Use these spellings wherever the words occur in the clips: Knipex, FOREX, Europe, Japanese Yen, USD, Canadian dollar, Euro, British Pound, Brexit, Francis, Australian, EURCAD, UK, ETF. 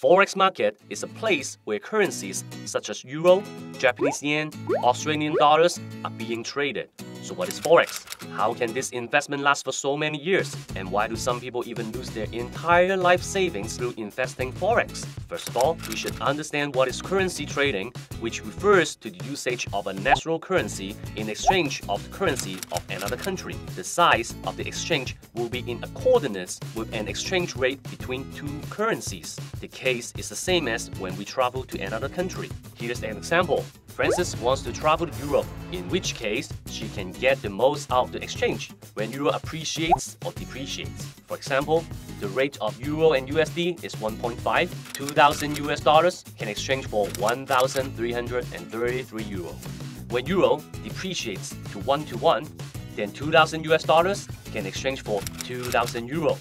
Forex market is a place where currencies such as Euro, Japanese Yen, Australian dollars are being traded. So what is Forex? How can this investment last for so many years? And why do some people even lose their entire life savings through investing Forex? First of all, we should understand what is currency trading, which refers to the usage of a national currency in exchange of the currency of another country. The size of the exchange will be in accordance with an exchange rate between two currencies. The case is the same as when we travel to another country. Here's an example. Frances wants to travel to Europe, in which case she can get the most out of the exchange when euro appreciates or depreciates. For example, the rate of euro and USD is 1.5. 2,000 US dollars can exchange for 1,333 euro. When euro depreciates to 1 to 1, then 2,000 US dollars can exchange for 2,000 euro.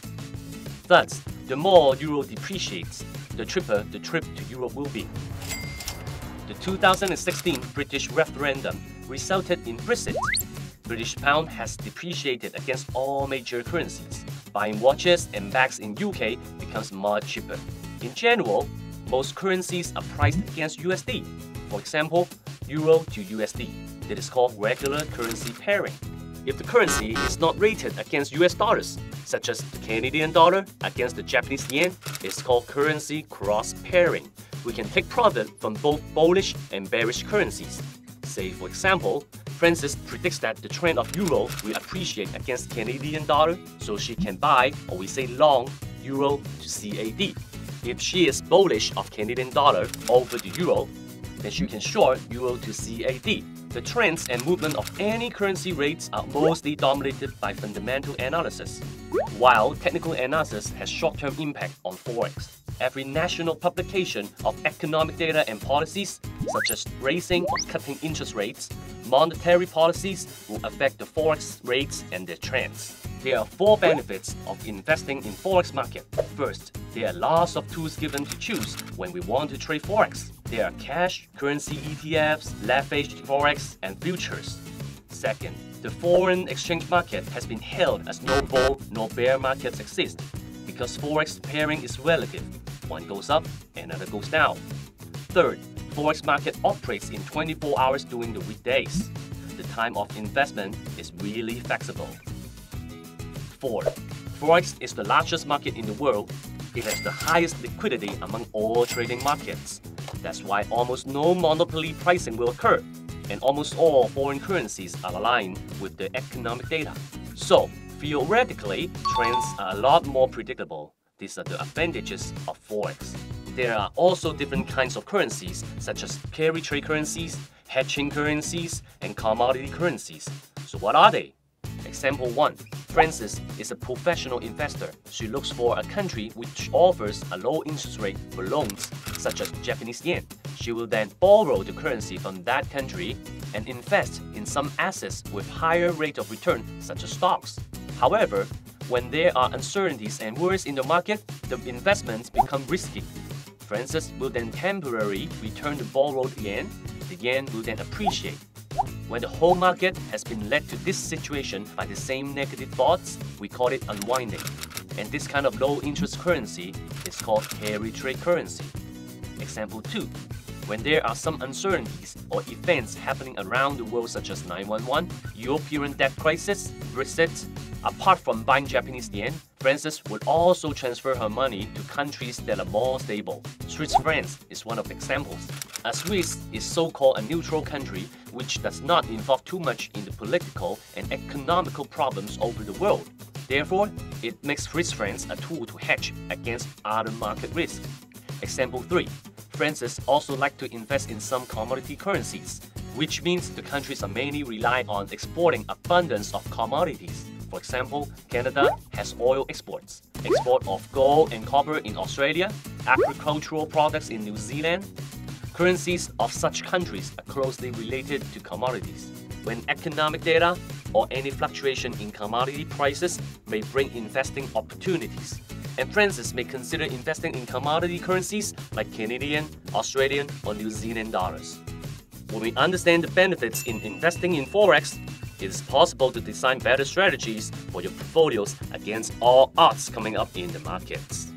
Thus, the more euro depreciates, the cheaper the trip to Europe will be. The 2016 British referendum resulted in Brexit. British pound has depreciated against all major currencies. Buying watches and bags in UK becomes much cheaper. In general, most currencies are priced against USD. For example, Euro to USD. That is called regular currency pairing. If the currency is not rated against US dollars, such as the Canadian dollar against the Japanese yen, it's called currency cross pairing. We can take profit from both bullish and bearish currencies. Say, for example, Frances predicts that the trend of euro will appreciate against Canadian dollar, so she can buy, or we say long, euro to CAD. If she is bullish of Canadian dollar over the euro, then she can short euro to CAD. The trends and movement of any currency rates are mostly dominated by fundamental analysis, while technical analysis has short-term impact on Forex. Every national publication of economic data and policies, such as raising or cutting interest rates, monetary policies will affect the Forex rates and their trends. There are four benefits of investing in Forex market. First, there are lots of tools given to choose when we want to trade Forex. There are cash, currency ETFs, leveraged Forex, and futures. Second, the foreign exchange market has been hailed as no bull nor bear markets exist, because Forex pairing is relative. One goes up, another goes down. Third, Forex market operates in 24 hours during the weekdays. The time of investment is really flexible. Fourth, Forex is the largest market in the world. It has the highest liquidity among all trading markets. That's why almost no monopoly pricing will occur, and almost all foreign currencies are aligned with the economic data. So, theoretically, trends are a lot more predictable. These are the advantages of Forex. There are also different kinds of currencies, such as carry trade currencies, hedging currencies, and commodity currencies. So what are they? Example 1. Frances is a professional investor. She looks for a country which offers a low interest rate for loans, such as Japanese yen. She will then borrow the currency from that country and invest in some assets with higher rate of return, such as stocks. However, when there are uncertainties and worries in the market, the investments become risky. Frances will then temporarily return the borrowed yen. The yen will then appreciate. When the whole market has been led to this situation by the same negative thoughts, we call it unwinding. And this kind of low-interest currency is called carry trade currency. Example 2. When there are some uncertainties or events happening around the world, such as 9/11, European debt crisis, Brexit, apart from buying Japanese yen, Frances would also transfer her money to countries that are more stable. Swiss francs is one of the examples. A Swiss is so-called a neutral country which does not involve too much in the political and economical problems over the world. Therefore, it makes Swiss francs a tool to hedge against other market risks. Example 3. Frances also likes to invest in some commodity currencies, which means the countries are mainly reliant on exporting abundance of commodities. For example, Canada has oil exports, export of gold and copper in Australia, agricultural products in New Zealand. Currencies of such countries are closely related to commodities. When economic data or any fluctuation in commodity prices may bring investing opportunities, and Frances may consider investing in commodity currencies like Canadian, Australian, or New Zealand dollars. When we understand the benefits in investing in Forex, it is possible to design better strategies for your portfolios against all odds coming up in the markets.